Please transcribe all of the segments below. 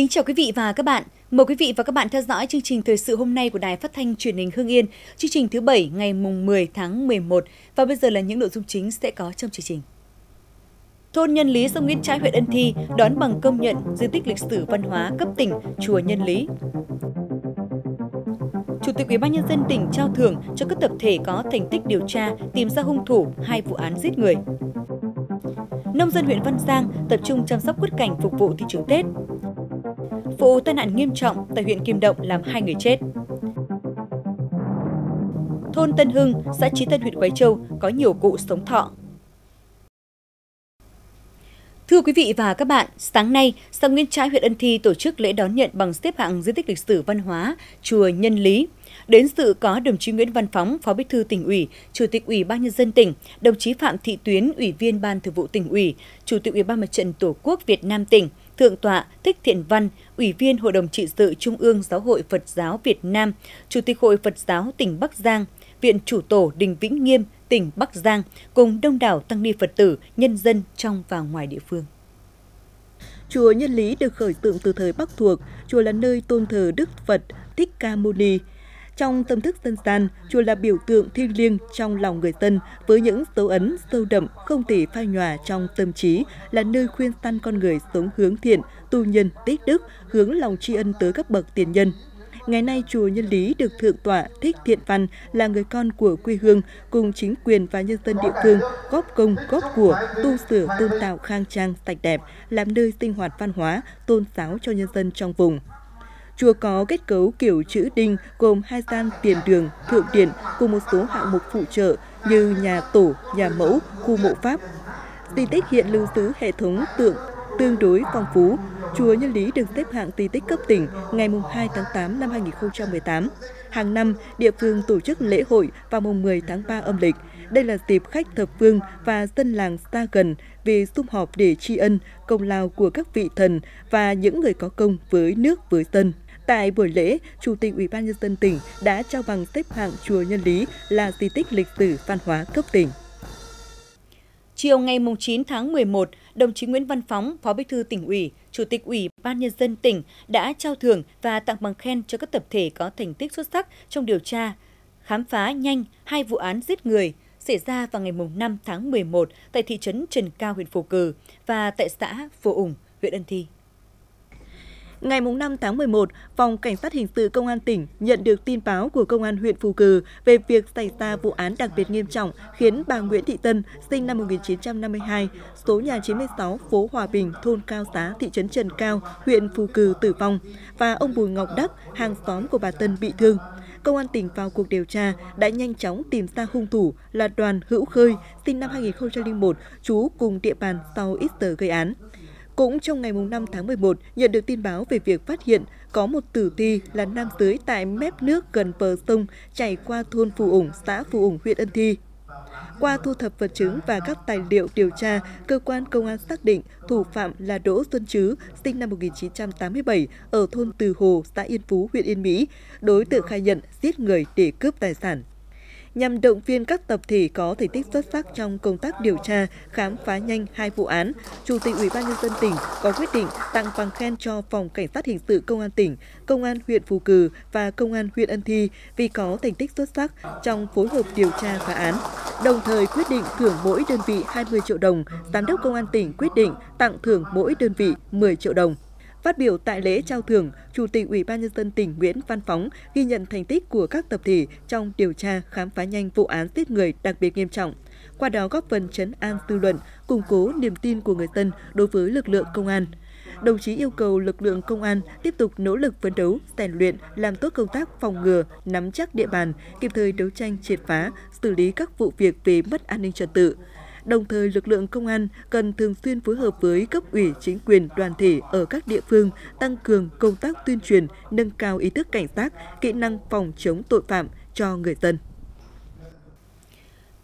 Kính chào quý vị và các bạn. Mời quý vị và các bạn theo dõi chương trình thời sự hôm nay của Đài Phát thanh Truyền hình Hưng Yên, chương trình thứ 7 ngày mùng 10 tháng 11. Và bây giờ là những nội dung chính sẽ có trong chương trình. Thôn Nhân Lý, xã Nguyễn Trãi, huyện Ân Thi đón bằng công nhận di tích lịch sử văn hóa cấp tỉnh chùa Nhân Lý. Chủ tịch Ủy ban nhân dân tỉnh trao thưởng cho các tập thể có thành tích điều tra tìm ra hung thủ hai vụ án giết người. Nông dân huyện Văn Giang tập trung chăm sóc quất cảnh phục vụ thị trường Tết. Vụ tai nạn nghiêm trọng tại huyện Kim Động làm 2 người chết. Thôn Tân Hưng, xã Chí Tân, huyện Quái Châu có nhiều cụ sống thọ. Thưa quý vị và các bạn, sáng nay, xã Nguyễn Trãi, huyện Ân Thi tổ chức lễ đón nhận bằng xếp hạng di tích lịch sử văn hóa chùa Nhân Lý. Đến dự có đồng chí Nguyễn Văn Phóng, Phó Bí thư Tỉnh ủy, Chủ tịch Ủy ban nhân dân tỉnh, đồng chí Phạm Thị Tuyến, Ủy viên Ban Thường vụ Tỉnh ủy, Chủ tịch Ủy ban Mặt trận Tổ quốc Việt Nam tỉnh, Thượng tọa Thích Thiện Văn, Ủy viên Hội đồng trị sự Trung ương Giáo hội Phật giáo Việt Nam, Chủ tịch Hội Phật giáo tỉnh Bắc Giang, Viện Chủ tổ Đình Vĩnh Nghiêm, tỉnh Bắc Giang cùng đông đảo tăng ni Phật tử, nhân dân trong và ngoài địa phương. Chùa Nhân Lý được khởi tượng từ thời Bắc thuộc, chùa là nơi tôn thờ Đức Phật Thích Ca Mâu Ni. Trong tâm thức dân gian, chùa là biểu tượng thiêng liêng trong lòng người dân với những dấu ấn sâu đậm không thể phai nhòa trong tâm trí, là nơi khuyên săn con người sống hướng thiện, tu nhân tích đức, hướng lòng tri ân tới các bậc tiền nhân. Ngày nay, chùa Nhân Lý được Thượng tọa Thích Thiện Văn là người con của quê hương cùng chính quyền và nhân dân địa phương góp công góp của tu sửa tôn tạo khang trang sạch đẹp, làm nơi sinh hoạt văn hóa, tôn giáo cho nhân dân trong vùng. Chùa có kết cấu kiểu chữ đinh gồm 2 gian tiền đường, thượng điện cùng một số hạng mục phụ trợ như nhà tổ, nhà mẫu, khu mộ Pháp. Di tích hiện lưu giữ hệ thống tượng tương đối phong phú. Chùa Nhân Lý được xếp hạng di tích cấp tỉnh ngày 2 tháng 8 năm 2018. Hàng năm, địa phương tổ chức lễ hội vào mùng 10 tháng 3 âm lịch. Đây là dịp khách thập phương và dân làng xa gần về sum họp để tri ân công lao của các vị thần và những người có công với nước với dân. Tại buổi lễ, Chủ tịch Ủy ban nhân dân tỉnh đã trao bằng xếp hạng chùa Nhân Lý là di tích lịch sử văn hóa cấp tỉnh. Chiều ngày 9 tháng 11, đồng chí Nguyễn Văn Phóng, Phó Bí thư Tỉnh ủy, Chủ tịch Ủy ban nhân dân tỉnh đã trao thưởng và tặng bằng khen cho các tập thể có thành tích xuất sắc trong điều tra, khám phá nhanh 2 vụ án giết người xảy ra vào ngày 5 tháng 11 tại thị trấn Trần Cao, huyện Phù Cừ và tại xã Phù Ủng, huyện Ân Thi. Ngày 5 tháng 11, Phòng Cảnh sát Hình sự Công an tỉnh nhận được tin báo của Công an huyện Phù Cừ về việc xảy ra vụ án đặc biệt nghiêm trọng khiến bà Nguyễn Thị Tân, sinh năm 1952, số nhà 96, phố Hòa Bình, thôn Cao Xá, thị trấn Trần Cao, huyện Phù Cừ tử vong và ông Bùi Ngọc Đắc, hàng xóm của bà Tân bị thương. Công an tỉnh vào cuộc điều tra đã nhanh chóng tìm ra hung thủ là Đoàn Hữu Khơi, sinh năm 2001, trú cùng địa bàn sau ít giờ gây án. Cũng trong ngày 5 tháng 11, nhận được tin báo về việc phát hiện có một tử thi là nam giới tại mép nước gần bờ sông chảy qua thôn Phù Ủng, xã Phù Ủng, huyện Ân Thi. Qua thu thập vật chứng và các tài liệu điều tra, cơ quan công an xác định thủ phạm là Đỗ Xuân Chứ, sinh năm 1987, ở thôn Từ Hồ, xã Yên Phú, huyện Yên Mỹ. Đối tượng khai nhận giết người để cướp tài sản. Nhằm động viên các tập thể có thành tích xuất sắc trong công tác điều tra, khám phá nhanh 2 vụ án, Chủ tịch Ủy ban nhân dân tỉnh có quyết định tặng bằng khen cho Phòng Cảnh sát Hình sự Công an tỉnh, Công an huyện Phù Cừ và Công an huyện Ân Thi vì có thành tích xuất sắc trong phối hợp điều tra phá án. Đồng thời quyết định thưởng mỗi đơn vị 20 triệu đồng, Giám đốc Công an tỉnh quyết định tặng thưởng mỗi đơn vị 10 triệu đồng. Phát biểu tại lễ trao thưởng, Chủ tịch Ủy ban nhân dân tỉnh Nguyễn Văn Phóng ghi nhận thành tích của các tập thể trong điều tra khám phá nhanh vụ án giết người đặc biệt nghiêm trọng, qua đó góp phần trấn an dư luận, củng cố niềm tin của người dân đối với lực lượng công an. Đồng chí yêu cầu lực lượng công an tiếp tục nỗ lực phấn đấu, rèn luyện, làm tốt công tác phòng ngừa, nắm chắc địa bàn, kịp thời đấu tranh triệt phá, xử lý các vụ việc về mất an ninh trật tự. Đồng thời, lực lượng công an cần thường xuyên phối hợp với cấp ủy, chính quyền, đoàn thể ở các địa phương tăng cường công tác tuyên truyền, nâng cao ý thức cảnh giác, kỹ năng phòng chống tội phạm cho người dân.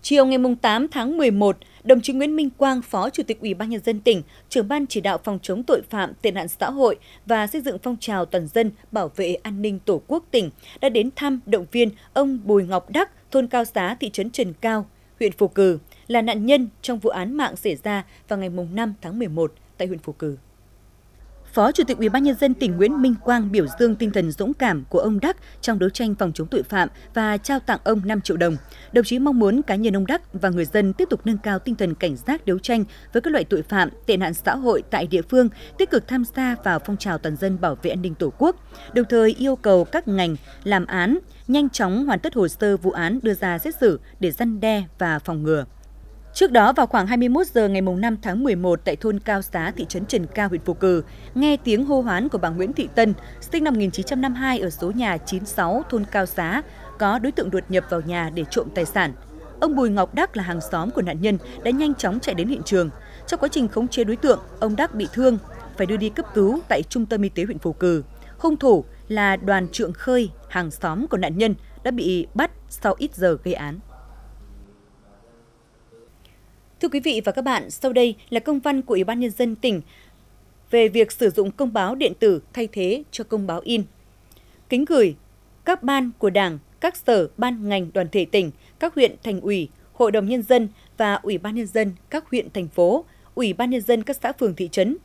Chiều ngày 8 tháng 11, đồng chí Nguyễn Minh Quang, Phó Chủ tịch Ủy ban nhân dân tỉnh, trưởng ban chỉ đạo phòng chống tội phạm, tệ nạn xã hội và xây dựng phong trào toàn dân bảo vệ an ninh Tổ quốc tỉnh đã đến thăm động viên ông Bùi Ngọc Đắc, thôn Cao Xá, thị trấn Trần Cao, huyện Phù Cừ, là nạn nhân trong vụ án mạng xảy ra vào ngày 5 tháng 11 tại huyện Phù Cừ. Phó Chủ tịch UBND tỉnh Nguyễn Minh Quang biểu dương tinh thần dũng cảm của ông Đắc trong đấu tranh phòng chống tội phạm và trao tặng ông 5 triệu đồng. Đồng chí mong muốn cá nhân ông Đắc và người dân tiếp tục nâng cao tinh thần cảnh giác đấu tranh với các loại tội phạm, tệ nạn xã hội tại địa phương, tích cực tham gia vào phong trào toàn dân bảo vệ an ninh Tổ quốc, đồng thời yêu cầu các ngành làm án nhanh chóng hoàn tất hồ sơ vụ án đưa ra xét xử để răn đe và phòng ngừa. Trước đó, vào khoảng 21 giờ ngày 5 tháng 11 tại thôn Cao Xá, thị trấn Trần Cao, huyện Phù Cừ, nghe tiếng hô hoán của bà Nguyễn Thị Tân, sinh năm 1952 ở số nhà 96, thôn Cao Xá, có đối tượng đột nhập vào nhà để trộm tài sản. Ông Bùi Ngọc Đắc là hàng xóm của nạn nhân đã nhanh chóng chạy đến hiện trường. Trong quá trình khống chế đối tượng, ông Đắc bị thương, phải đưa đi cấp cứu tại Trung tâm Y tế huyện Phù Cừ. Hung thủ là Đoàn Trượng Khơi, hàng xóm của nạn nhân, đã bị bắt sau ít giờ gây án. Thưa quý vị và các bạn, sau đây là công văn của Ủy ban Nhân dân tỉnh về việc sử dụng công báo điện tử thay thế cho công báo in. Kính gửi các ban của Đảng, các sở, ban ngành, đoàn thể tỉnh, các huyện, thành ủy, Hội đồng Nhân dân và Ủy ban Nhân dân các huyện, thành phố, Ủy ban Nhân dân các xã, phường, thị trấn.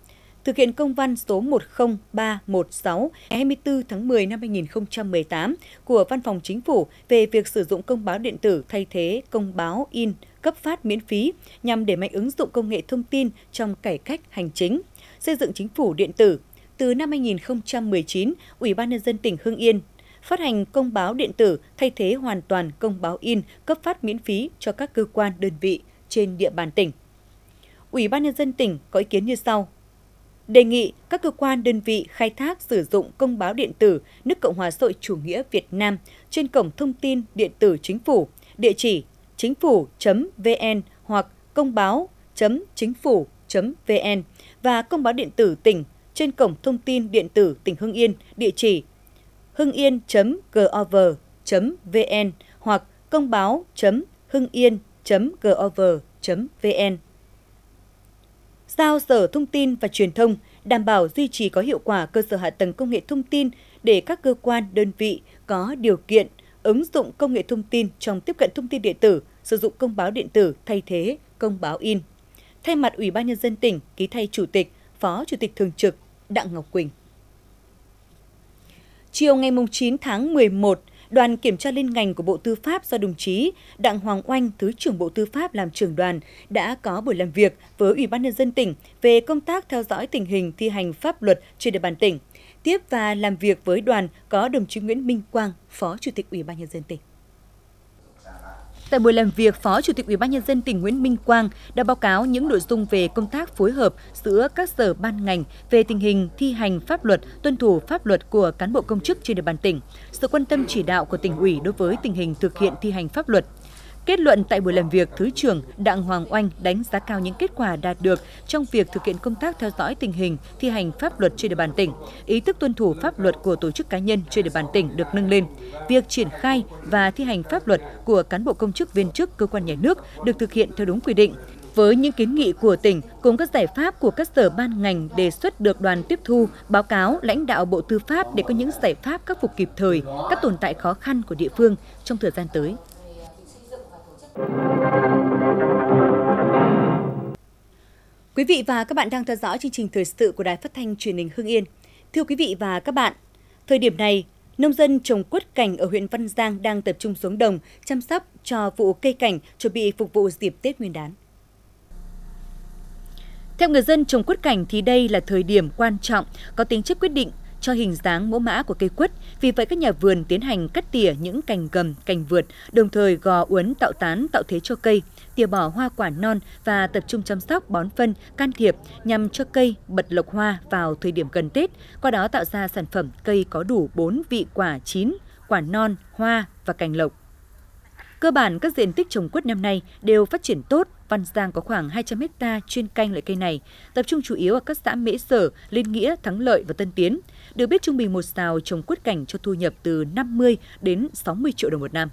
Thực hiện công văn số 10316 ngày 24 tháng 10 năm 2018 của Văn phòng Chính phủ về việc sử dụng công báo điện tử thay thế công báo in cấp phát miễn phí nhằm đẩy mạnh ứng dụng công nghệ thông tin trong cải cách hành chính, xây dựng chính phủ điện tử. Từ năm 2019, Ủy ban Nhân dân tỉnh Hưng Yên phát hành công báo điện tử thay thế hoàn toàn công báo in cấp phát miễn phí cho các cơ quan đơn vị trên địa bàn tỉnh. Ủy ban Nhân dân tỉnh có ý kiến như sau. Đề nghị các cơ quan đơn vị khai thác sử dụng công báo điện tử nước Cộng hòa xã hội chủ nghĩa Việt Nam trên cổng thông tin điện tử chính phủ, địa chỉ chính phủ.vn hoặc công báo.chính phủ.vn và công báo điện tử tỉnh trên cổng thông tin điện tử tỉnh Hưng Yên, địa chỉ hưng-yên.gov.vn hoặc công báo.hưng-yên.gov.vn. Giao Sở Thông tin và Truyền thông đảm bảo duy trì có hiệu quả cơ sở hạ tầng công nghệ thông tin để các cơ quan, đơn vị có điều kiện ứng dụng công nghệ thông tin trong tiếp cận thông tin điện tử, sử dụng công báo điện tử thay thế công báo in. Thay mặt Ủy ban Nhân dân tỉnh, ký thay Chủ tịch, Phó Chủ tịch Thường trực Đặng Ngọc Quỳnh. Chiều ngày 9 tháng 11, Đoàn kiểm tra liên ngành của Bộ Tư pháp do đồng chí Đặng Hoàng Oanh, Thứ trưởng Bộ Tư pháp làm trưởng đoàn, đã có buổi làm việc với Ủy ban Nhân dân tỉnh về công tác theo dõi tình hình thi hành pháp luật trên địa bàn tỉnh. Tiếp và làm việc với đoàn có đồng chí Nguyễn Minh Quang, Phó Chủ tịch Ủy ban Nhân dân tỉnh. Tại buổi làm việc, Phó Chủ tịch Ủy ban Nhân dân tỉnh Nguyễn Minh Quang đã báo cáo những nội dung về công tác phối hợp giữa các sở ban ngành về tình hình thi hành pháp luật, tuân thủ pháp luật của cán bộ công chức trên địa bàn tỉnh, sự quan tâm chỉ đạo của tỉnh ủy đối với tình hình thực hiện thi hành pháp luật. Kết luận tại buổi làm việc, Thứ trưởng Đặng Hoàng Oanh đánh giá cao những kết quả đạt được trong việc thực hiện công tác theo dõi tình hình thi hành pháp luật trên địa bàn tỉnh. Ý thức tuân thủ pháp luật của tổ chức cá nhân trên địa bàn tỉnh được nâng lên. Việc triển khai và thi hành pháp luật của cán bộ công chức viên chức cơ quan nhà nước được thực hiện theo đúng quy định. Với những kiến nghị của tỉnh cùng các giải pháp của các sở ban ngành đề xuất được đoàn tiếp thu, báo cáo lãnh đạo Bộ Tư pháp để có những giải pháp khắc phục kịp thời các tồn tại khó khăn của địa phương trong thời gian tới. Quý vị và các bạn đang theo dõi chương trình thời sự của Đài Phát thanh Truyền hình Hưng Yên. Thưa quý vị và các bạn, thời điểm này, nông dân trồng quất cảnh ở huyện Văn Giang đang tập trung xuống đồng chăm sóc cho vụ cây cảnh chuẩn bị phục vụ dịp Tết Nguyên đán. Theo người dân trồng quất cảnh thì đây là thời điểm quan trọng có tính chất quyết định cho hình dáng mẫu mã của cây quất, vì vậy các nhà vườn tiến hành cắt tỉa những cành gầm, cành vượt, đồng thời gò uốn tạo tán, tạo thế cho cây, tỉa bỏ hoa quả non và tập trung chăm sóc bón phân, can thiệp nhằm cho cây bật lộc hoa vào thời điểm gần Tết, qua đó tạo ra sản phẩm cây có đủ 4 vị quả chín, quả non, hoa và cành lộc. Cơ bản các diện tích trồng quất năm nay đều phát triển tốt. Văn Giang có khoảng 200 ha chuyên canh loại cây này, tập trung chủ yếu ở các xã Mễ Sở, Liên Nghĩa, Thắng Lợi và Tân Tiến. Được biết trung bình một sào trồng quất cảnh cho thu nhập từ 50 đến 60 triệu đồng một năm.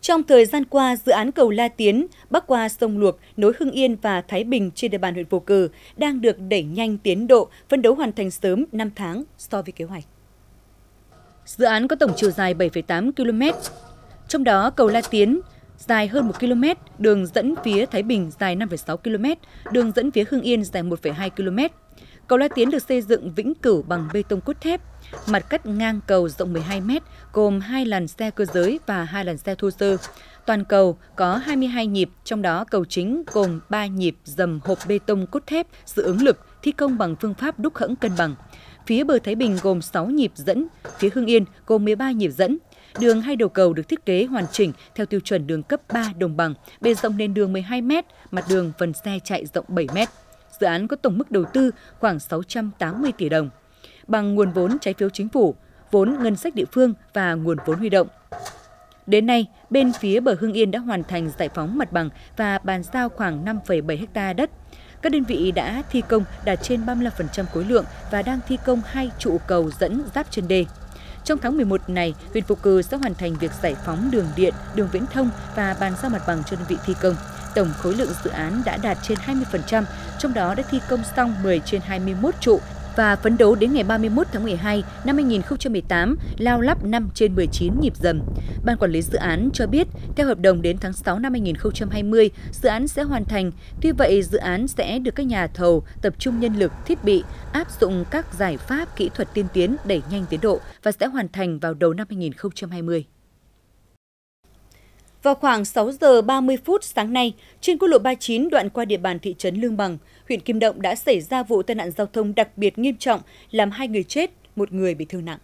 Trong thời gian qua, dự án cầu La Tiến bắc qua sông Luộc nối Hưng Yên và Thái Bình trên địa bàn huyện Phù Cừ đang được đẩy nhanh tiến độ, phấn đấu hoàn thành sớm 5 tháng so với kế hoạch. Dự án có tổng chiều dài 7,8 km, trong đó cầu La Tiến dài hơn 1 km, đường dẫn phía Thái Bình dài 5,6 km, đường dẫn phía Hưng Yên dài 1,2 km. Cầu La Tiến được xây dựng vĩnh cửu bằng bê tông cốt thép, mặt cắt ngang cầu rộng 12 m, gồm 2 làn xe cơ giới và 2 làn xe thô sơ. Toàn cầu có 22 nhịp, trong đó cầu chính gồm 3 nhịp dầm hộp bê tông cốt thép giữ ứng lực, thi công bằng phương pháp đúc hẫng cân bằng. Phía bờ Thái Bình gồm 6 nhịp dẫn, phía Hưng Yên gồm 13 nhịp dẫn. Đường hai đầu cầu được thiết kế hoàn chỉnh theo tiêu chuẩn đường cấp 3 đồng bằng, bề rộng nền đường 12 m, mặt đường phần xe chạy rộng 7 m. Dự án có tổng mức đầu tư khoảng 680 tỷ đồng, bằng nguồn vốn trái phiếu chính phủ, vốn ngân sách địa phương và nguồn vốn huy động. Đến nay, bên phía bờ Hưng Yên đã hoàn thành giải phóng mặt bằng và bàn giao khoảng 5,7 ha đất. Các đơn vị đã thi công đạt trên 35% khối lượng và đang thi công 2 trụ cầu dẫn giáp chân đê. Trong tháng 11 này, huyện Phục Cừ sẽ hoàn thành việc giải phóng đường điện, đường viễn thông và bàn giao mặt bằng cho đơn vị thi công. Tổng khối lượng dự án đã đạt trên 20%, trong đó đã thi công xong 10 trên 21 trụ và phấn đấu đến ngày 31 tháng 12 năm 2018 lao lắp 5 trên 19 nhịp dầm. Ban quản lý dự án cho biết, theo hợp đồng đến tháng 6 năm 2020, dự án sẽ hoàn thành. Tuy vậy, dự án sẽ được các nhà thầu tập trung nhân lực, thiết bị, áp dụng các giải pháp kỹ thuật tiên tiến đẩy nhanh tiến độ và sẽ hoàn thành vào đầu năm 2020. Vào khoảng 6 giờ 30 phút sáng nay, trên quốc lộ 39 đoạn qua địa bàn thị trấn Lương Bằng, huyện Kim Động đã xảy ra vụ tai nạn giao thông đặc biệt nghiêm trọng, làm 2 người chết, 1 người bị thương nặng.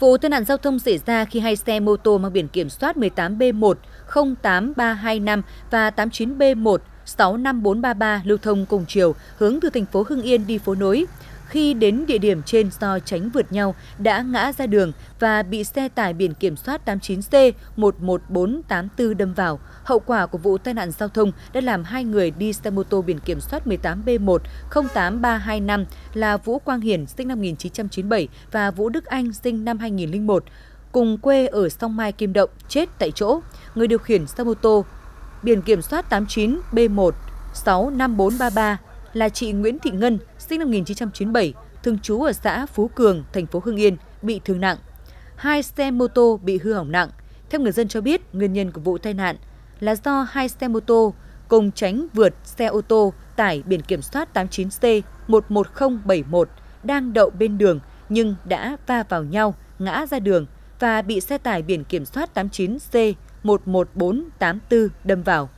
Vụ tai nạn giao thông xảy ra khi 2 xe mô tô mang biển kiểm soát 18B1 08325 và 89B1 65433 lưu thông cùng chiều hướng từ thành phố Hưng Yên đi phố Nối. Khi đến địa điểm trên do tránh vượt nhau đã ngã ra đường và bị xe tải biển kiểm soát 89C11484 đâm vào. Hậu quả của vụ tai nạn giao thông đã làm 2 người đi xe mô tô biển kiểm soát 18B1 08325 là Vũ Quang Hiển sinh năm 1997 và Vũ Đức Anh sinh năm 2001, cùng quê ở Song Mai, Kim Động, chết tại chỗ. Người điều khiển xe mô tô biển kiểm soát 89B1 65433 là chị Nguyễn Thị Ngân, sinh năm 1997, thường trú ở xã Phú Cường, thành phố Hưng Yên, bị thương nặng. 2 xe mô tô bị hư hỏng nặng. Theo người dân cho biết, nguyên nhân của vụ tai nạn là do 2 xe mô tô cùng tránh vượt xe ô tô tải biển kiểm soát 89C11071 đang đậu bên đường nhưng đã va vào nhau, ngã ra đường và bị xe tải biển kiểm soát 89C11484 đâm vào.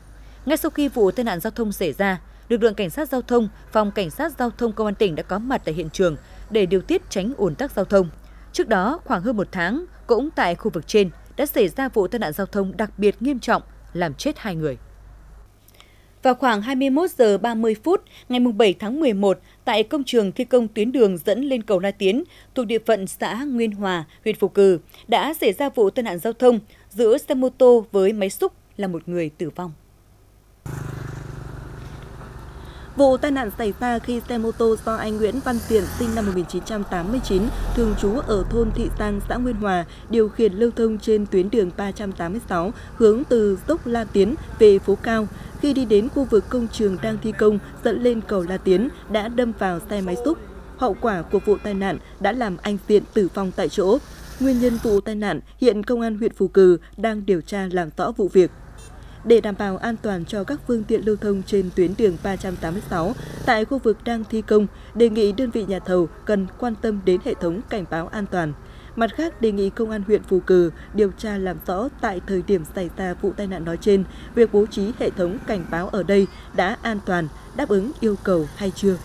Ngay sau khi vụ tai nạn giao thông xảy ra, lực lượng cảnh sát giao thông, phòng cảnh sát giao thông công an tỉnh đã có mặt tại hiện trường để điều tiết tránh ùn tắc giao thông. Trước đó, khoảng hơn 1 tháng, cũng tại khu vực trên đã xảy ra vụ tai nạn giao thông đặc biệt nghiêm trọng, làm chết 2 người. Vào khoảng 21 giờ 30 phút ngày 7 tháng 11, tại công trường thi công tuyến đường dẫn lên cầu La Tiến thuộc địa phận xã Nguyên Hòa, huyện Phục Cừ, đã xảy ra vụ tai nạn giao thông giữa xe mô tô với máy xúc làm 1 người tử vong. Vụ tai nạn xảy ra khi xe mô tô do anh Nguyễn Văn Tiện sinh năm 1989, thường trú ở thôn Thị Giang, xã Nguyên Hòa, điều khiển lưu thông trên tuyến đường 386 hướng từ dốc La Tiến về phố Cao. Khi đi đến khu vực công trường đang thi công dẫn lên cầu La Tiến đã đâm vào xe máy xúc. Hậu quả của vụ tai nạn đã làm anh Tiện tử vong tại chỗ. Nguyên nhân vụ tai nạn hiện công an huyện Phú Cừ đang điều tra làm rõ vụ việc. Để đảm bảo an toàn cho các phương tiện lưu thông trên tuyến đường 386 tại khu vực đang thi công, đề nghị đơn vị nhà thầu cần quan tâm đến hệ thống cảnh báo an toàn. Mặt khác, đề nghị công an huyện Phú Cừ điều tra làm rõ tại thời điểm xảy ra vụ tai nạn nói trên, việc bố trí hệ thống cảnh báo ở đây đã an toàn, đáp ứng yêu cầu hay chưa.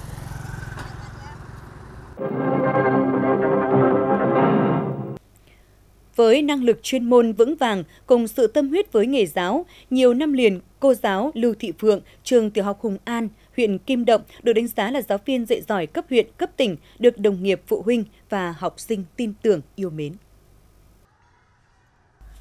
Với năng lực chuyên môn vững vàng cùng sự tâm huyết với nghề giáo, nhiều năm liền, cô giáo Lưu Thị Phượng, trường tiểu học Hùng An, huyện Kim Động được đánh giá là giáo viên dạy giỏi cấp huyện, cấp tỉnh, được đồng nghiệp, phụ huynh và học sinh tin tưởng, yêu mến.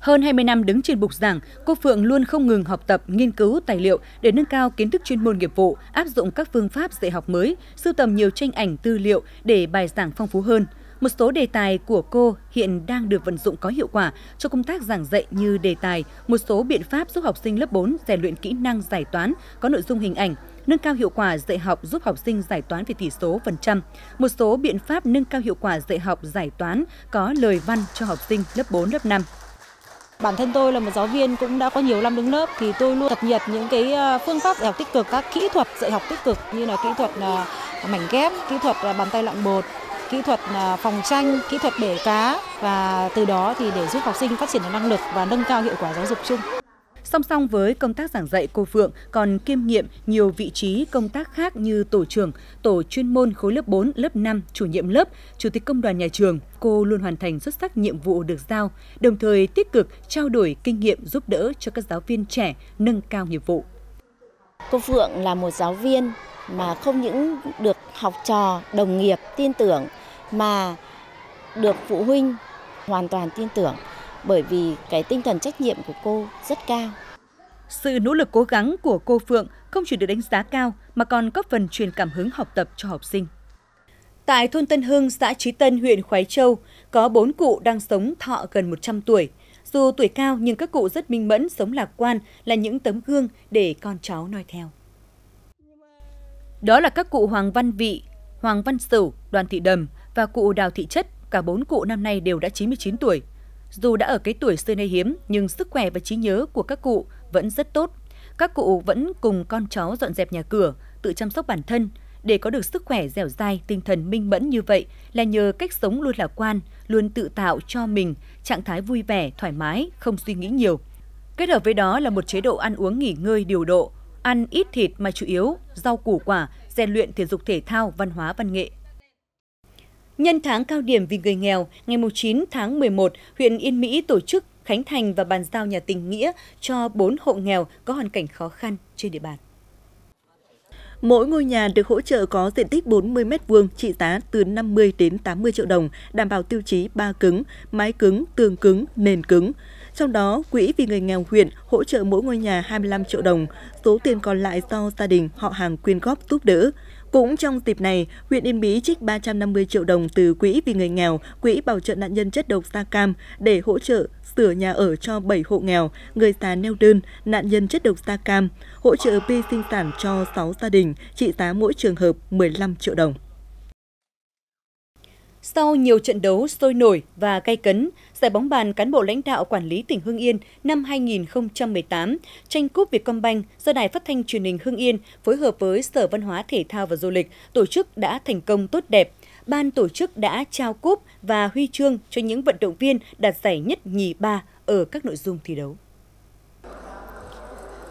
Hơn 20 năm đứng trên bục giảng, cô Phượng luôn không ngừng học tập, nghiên cứu tài liệu để nâng cao kiến thức chuyên môn nghiệp vụ, áp dụng các phương pháp dạy học mới, sưu tầm nhiều tranh ảnh, tư liệu để bài giảng phong phú hơn. Một số đề tài của cô hiện đang được vận dụng có hiệu quả cho công tác giảng dạy như đề tài, một số biện pháp giúp học sinh lớp 4 rèn luyện kỹ năng giải toán có nội dung hình ảnh, nâng cao hiệu quả dạy học giúp học sinh giải toán về tỷ số phần trăm, một số biện pháp nâng cao hiệu quả dạy học giải toán có lời văn cho học sinh lớp 4, lớp 5. Bản thân tôi là một giáo viên cũng đã có nhiều năm đứng lớp thì tôi luôn cập nhật những cái phương pháp dạy học tích cực, các kỹ thuật dạy học tích cực như là kỹ thuật mảnh ghép, kỹ thuật bàn tay lặn bột, kỹ thuật phòng tranh, kỹ thuật bể cá và từ đó thì để giúp học sinh phát triển năng lực và nâng cao hiệu quả giáo dục chung. Song song với công tác giảng dạy, cô Phượng còn kiêm nhiệm nhiều vị trí công tác khác như tổ trưởng, tổ chuyên môn khối lớp 4, lớp 5, chủ nhiệm lớp, chủ tịch công đoàn nhà trường. Cô luôn hoàn thành xuất sắc nhiệm vụ được giao, đồng thời tích cực trao đổi kinh nghiệm giúp đỡ cho các giáo viên trẻ nâng cao nghiệp vụ. Cô Phượng là một giáo viên mà không những được học trò, đồng nghiệp tin tưởng mà được phụ huynh hoàn toàn tin tưởng. Bởi vì cái tinh thần trách nhiệm của cô rất cao. Sự nỗ lực cố gắng của cô Phượng không chỉ được đánh giá cao mà còn góp phần truyền cảm hứng học tập cho học sinh. Tại thôn Tân Hưng, xã Chí Tân, huyện Khoái Châu, có 4 cụ đang sống thọ gần 100 tuổi. Dù tuổi cao nhưng các cụ rất minh mẫn, sống lạc quan, là những tấm gương để con cháu noi theo. Đó là các cụ Hoàng Văn Vị, Hoàng Văn Sửu, Đoàn Thị Đầm và cụ Đào Thị Chất, cả 4 cụ năm nay đều đã 99 tuổi. Dù đã ở cái tuổi xưa nay hiếm, nhưng sức khỏe và trí nhớ của các cụ vẫn rất tốt. Các cụ vẫn cùng con cháu dọn dẹp nhà cửa, tự chăm sóc bản thân. Để có được sức khỏe dẻo dai, tinh thần minh mẫn như vậy là nhờ cách sống luôn lạc quan, luôn tự tạo cho mình trạng thái vui vẻ, thoải mái, không suy nghĩ nhiều. Kết hợp với đó là một chế độ ăn uống nghỉ ngơi điều độ, ăn ít thịt mà chủ yếu, rau củ quả, rèn luyện thể dục thể thao, văn hóa văn nghệ. Nhân tháng cao điểm vì người nghèo, ngày 9 tháng 11, huyện Yên Mỹ tổ chức khánh thành và bàn giao nhà tình nghĩa cho 4 hộ nghèo có hoàn cảnh khó khăn trên địa bàn. Mỗi ngôi nhà được hỗ trợ có diện tích 40 m2, trị giá từ 50 đến 80 triệu đồng, đảm bảo tiêu chí ba cứng, mái cứng, tường cứng, nền cứng. Trong đó, Quỹ vì người nghèo huyện hỗ trợ mỗi ngôi nhà 25 triệu đồng, số tiền còn lại do gia đình, họ hàng quyên góp giúp đỡ. Cũng trong dịp này, huyện Yên Mỹ trích 350 triệu đồng từ Quỹ vì người nghèo, Quỹ bảo trợ nạn nhân chất độc da cam để hỗ trợ sửa nhà ở cho 7 hộ nghèo, người già neo đơn, nạn nhân chất độc da cam, hỗ trợ vi sinh sản cho 6 gia đình, trị giá mỗi trường hợp 15 triệu đồng. Sau nhiều trận đấu sôi nổi và gay cấn, giải bóng bàn cán bộ lãnh đạo quản lý tỉnh Hưng Yên năm 2018, tranh cúp Vietcombank do Đài Phát thanh Truyền hình Hưng Yên phối hợp với Sở Văn hóa Thể thao và Du lịch tổ chức đã thành công tốt đẹp. Ban tổ chức đã trao cúp và huy chương cho những vận động viên đạt giải nhất, nhì, ba ở các nội dung thi đấu.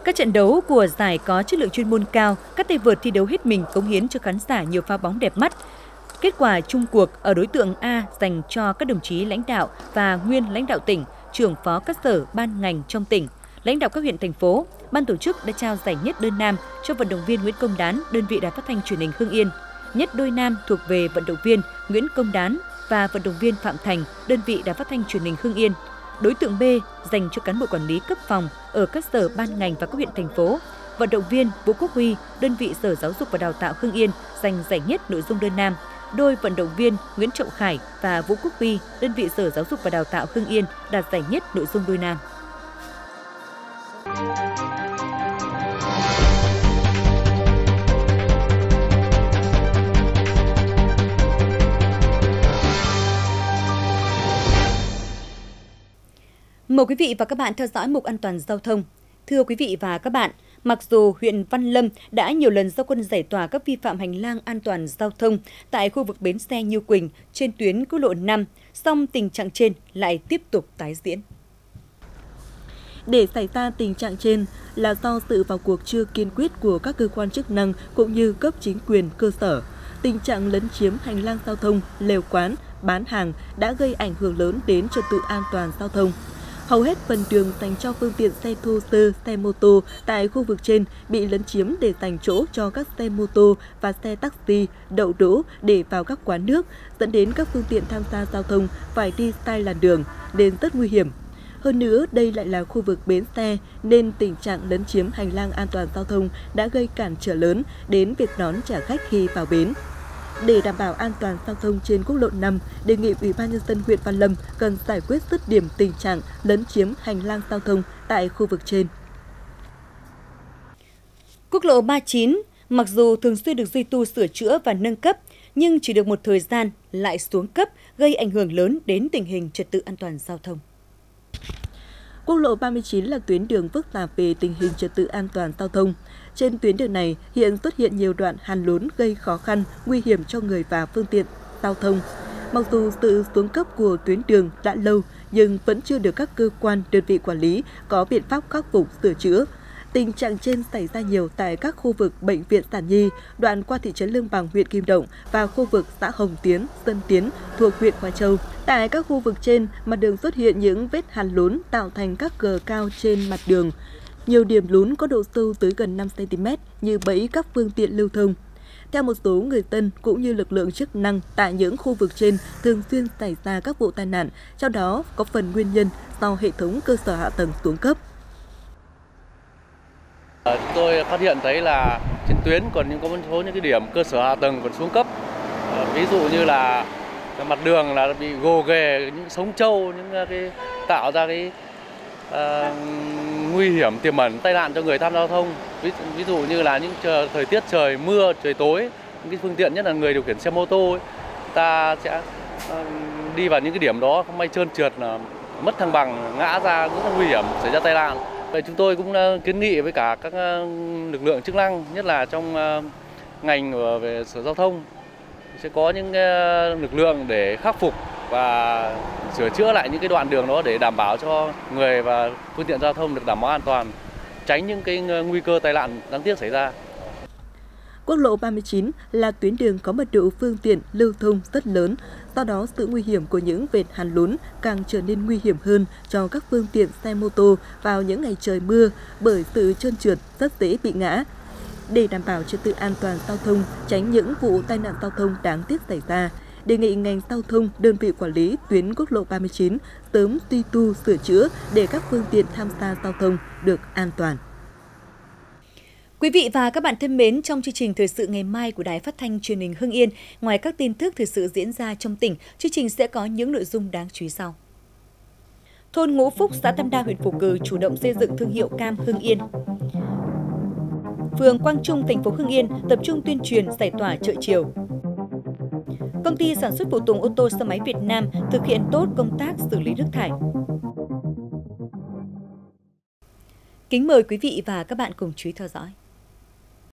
Các trận đấu của giải có chất lượng chuyên môn cao, các tay vợt thi đấu hết mình cống hiến cho khán giả nhiều pha bóng đẹp mắt. Kết quả chung cuộc ở đối tượng A dành cho các đồng chí lãnh đạo và nguyên lãnh đạo tỉnh, trưởng phó các sở ban ngành trong tỉnh, lãnh đạo các huyện thành phố. Ban tổ chức đã trao giải nhất đơn nam cho vận động viên Nguyễn Công Đán, đơn vị Đài Phát thanh Truyền hình Hưng Yên. Nhất đôi nam thuộc về vận động viên Nguyễn Công Đán và vận động viên Phạm Thành, đơn vị Đài Phát thanh Truyền hình Hưng Yên. Đối tượng B dành cho cán bộ quản lý cấp phòng ở các sở ban ngành và các huyện thành phố. Vận động viên Vũ Quốc Huy, đơn vị Sở Giáo dục và Đào tạo Hưng Yên giành giải nhất nội dung đơn nam. Đôi vận động viên Nguyễn Trọng Khải và Vũ Quốc Vi, đơn vị Sở Giáo dục và Đào tạo Hưng Yên đạt giải nhất nội dung đôi nam. Mời quý vị và các bạn theo dõi mục an toàn giao thông. Thưa quý vị và các bạn, mặc dù huyện Văn Lâm đã nhiều lần ra quân giải tỏa các vi phạm hành lang an toàn giao thông tại khu vực bến xe Như Quỳnh trên tuyến quốc lộ 5, song tình trạng trên lại tiếp tục tái diễn. Để xảy ra tình trạng trên là do sự vào cuộc chưa kiên quyết của các cơ quan chức năng cũng như cấp chính quyền cơ sở. Tình trạng lấn chiếm hành lang giao thông, lều quán, bán hàng đã gây ảnh hưởng lớn đến trật tự an toàn giao thông. Hầu hết phần đường dành cho phương tiện xe thô sơ, xe mô tô tại khu vực trên bị lấn chiếm để dành chỗ cho các xe mô tô và xe taxi đậu đỗ để vào các quán nước, dẫn đến các phương tiện tham gia giao thông phải đi sai làn đường, nên rất nguy hiểm. Hơn nữa, đây lại là khu vực bến xe, nên tình trạng lấn chiếm hành lang an toàn giao thông đã gây cản trở lớn đến việc đón trả khách khi vào bến. Để đảm bảo an toàn giao thông trên quốc lộ 5, đề nghị Ủy ban nhân dân huyện Văn Lâm cần giải quyết dứt điểm tình trạng lấn chiếm hành lang giao thông tại khu vực trên. Quốc lộ 39 mặc dù thường xuyên được duy tu sửa chữa và nâng cấp, nhưng chỉ được một thời gian lại xuống cấp, gây ảnh hưởng lớn đến tình hình trật tự an toàn giao thông. Quốc lộ 39 là tuyến đường phức tạp về tình hình trật tự an toàn giao thông. Trên tuyến đường này hiện xuất hiện nhiều đoạn hàn lún gây khó khăn, nguy hiểm cho người và phương tiện giao thông. Mặc dù sự xuống cấp của tuyến đường đã lâu nhưng vẫn chưa được các cơ quan, đơn vị quản lý có biện pháp khắc phục, sửa chữa. Tình trạng trên xảy ra nhiều tại các khu vực bệnh viện sản nhi, đoạn qua thị trấn Lương Bằng, huyện Kim Động và khu vực xã Hồng Tiến, Tân Tiến thuộc huyện Khoái Châu. Tại các khu vực trên, mặt đường xuất hiện những vết hàn lún tạo thành các gờ cao trên mặt đường. Nhiều điểm lún có độ sâu tới gần 5 cm như bẫy các phương tiện lưu thông. Theo một số người dân cũng như lực lượng chức năng, tại những khu vực trên thường xuyên xảy ra các vụ tai nạn, trong đó có phần nguyên nhân do hệ thống cơ sở hạ tầng xuống cấp. Chúng tôi phát hiện thấy là trên tuyến còn có một số những cái điểm cơ sở hạ tầng còn xuống cấp. Ví dụ như là mặt đường là bị gồ ghề, những sống trâu, những cái tạo ra cái nguy hiểm tiềm ẩn tai nạn cho người tham giao thông. Ví dụ như là những thời tiết trời mưa, trời tối, những cái phương tiện nhất là người điều khiển xe mô tô ấy, ta sẽ đi vào những cái điểm đó, không may trơn trượt là mất thăng bằng, ngã ra rất là nguy hiểm, xảy ra tai nạn. Vậy chúng tôi cũng kiến nghị với cả các lực lượng chức năng, nhất là trong ngành về Sở Giao thông sẽ có những lực lượng để khắc phục và sửa chữa lại những cái đoạn đường đó để đảm bảo cho người và phương tiện giao thông được đảm bảo an toàn, tránh những cái nguy cơ tai nạn đáng tiếc xảy ra. Quốc lộ 39 là tuyến đường có mật độ phương tiện lưu thông rất lớn, do đó sự nguy hiểm của những vệt hàn lún càng trở nên nguy hiểm hơn cho các phương tiện xe mô tô vào những ngày trời mưa bởi sự trơn trượt rất dễ bị ngã. Để đảm bảo trật tự an toàn giao thông, tránh những vụ tai nạn giao thông đáng tiếc xảy ra, đề nghị ngành giao thông, đơn vị quản lý tuyến quốc lộ 39 sớm duy tu sửa chữa để các phương tiện tham gia giao thông được an toàn. Quý vị và các bạn thân mến, trong chương trình Thời sự ngày mai của Đài Phát thanh Truyền hình Hưng Yên, ngoài các tin tức thời sự diễn ra trong tỉnh, chương trình sẽ có những nội dung đáng chú ý sau. Thôn Ngũ Phúc, xã Tam Đa, huyện Phù Cừ chủ động xây dựng thương hiệu cam Hưng Yên. Phường Quang Trung, thành phố Hưng Yên tập trung tuyên truyền giải tỏa chợ chiều. Công ty sản xuất phụ tùng ô tô xe máy Việt Nam thực hiện tốt công tác xử lý nước thải. Kính mời quý vị và các bạn cùng chú ý theo dõi.